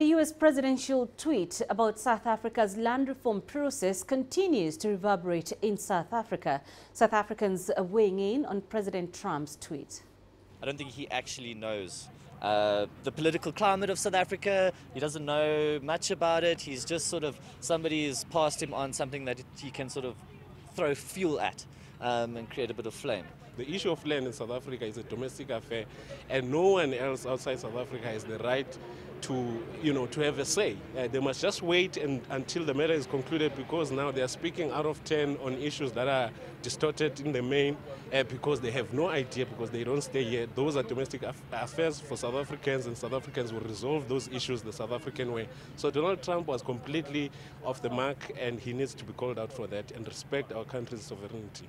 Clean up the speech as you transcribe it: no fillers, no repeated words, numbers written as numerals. The U.S. presidential tweet about South Africa's land reform process continues to reverberate in South Africa. South Africans are weighing in on President Trump's tweet. I don't think he actually knows the political climate of South Africa. He doesn't know much about it. He's just sort of, somebody's passed him on something that he can sort of throw fuel at and create a bit of flame. The issue of land in South Africa is a domestic affair, and no one else outside South Africa has the right to, to have a say. They must just wait until the matter is concluded, because now they are speaking out of turn on issues that are distorted in the main because they have no idea, because they don't stay here. Those are domestic affairs for South Africans, and South Africans will resolve those issues the South African way. So Donald Trump was completely off the mark, and he needs to be called out for that and respect our country's sovereignty.